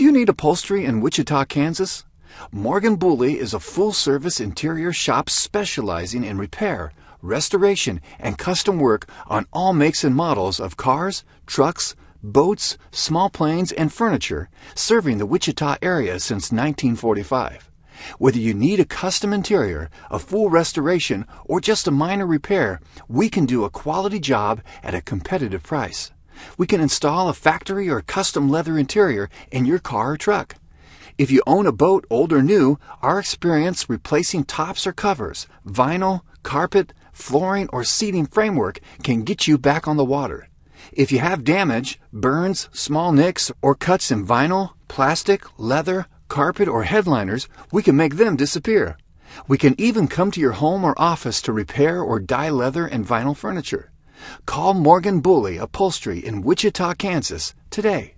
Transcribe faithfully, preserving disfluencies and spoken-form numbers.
Do you need upholstery in Wichita, Kansas? Morgan Bulleigh is a full-service interior shop specializing in repair, restoration, and custom work on all makes and models of cars, trucks, boats, small planes, and furniture, serving the Wichita area since nineteen forty-five. Whether you need a custom interior, a full restoration, or just a minor repair, we can do a quality job at a competitive price. We can install a factory or custom leather interior in your car or truck. If you own a boat, old or new, our experience replacing tops or covers, vinyl, carpet, flooring, or seating framework can get you back on the water. If you have damage, burns, small nicks, or cuts in vinyl, plastic, leather, carpet, or headliners, we can make them disappear. We can even come to your home or office to repair or dye leather and vinyl furniture. Call Morgan Bulleigh Upholstery in Wichita, Kansas today.